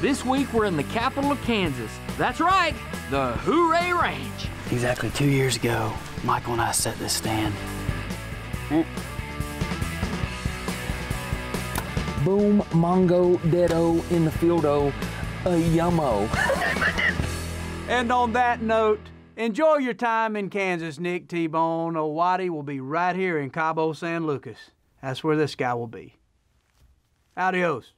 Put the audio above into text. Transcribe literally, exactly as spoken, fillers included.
This week we're in the capital of Kansas. That's right, the Hooray Ranch. Exactly two years ago, Michael and I set this stand. Mm. Boom, mongo, deado, in the field-o, a yummo. And on that note, enjoy your time in Kansas, Nick, T-Bone. Old Waddy will be right here in Cabo San Lucas. That's where this guy will be. Adios.